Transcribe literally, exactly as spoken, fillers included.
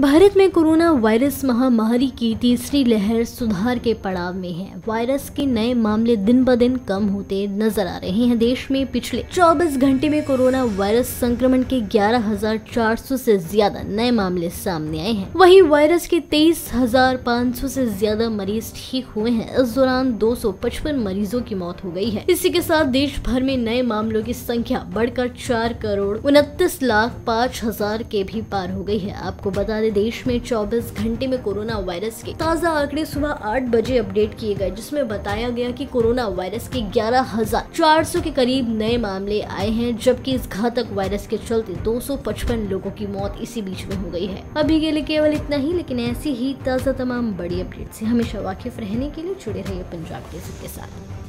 भारत में corona virus महामारी की तीसरी लहर सुधार के पड़ाव में है। वायरस के नए मामले दिन ब दिन कम होते नजर आ रहे हैं। देश में पिछले चौबीस घंटे में कोरोना वायरस संक्रमण के ग्यारह हज़ार चार सौ से ज्यादा नए मामले सामने आए हैं। वहीं वायरस के तेईस हज़ार पाँच सौ से ज्यादा मरीज ठीक हुए हैं। इस दौरान दो सौ पचपन मरीजों की मौत हो गई है। इसी के साथ देश भर में नए मामलों की संख्या बढ़कर चार करोड़ उनतीस लाख पाँच हजार के भी पार हो गई है। आपको बता देश में चौबीस घंटे में कोरोना वायरस के ताज़ा आंकड़े सुबह आठ बजे अपडेट किए गए, जिसमें बताया गया कि कोरोना वायरस के ग्यारह हज़ार चार सौ के करीब नए मामले आए हैं, जबकि इस घातक वायरस के चलते दो सौ पचपन लोगों की मौत इसी बीच में हो गई है। अभी के लिए केवल इतना ही, लेकिन ऐसी ही ताज़ा तमाम बड़ी अपडेट से हमेशा वाकिफ रहने के लिए जुड़े रहिए पंजाब केसरी के साथ।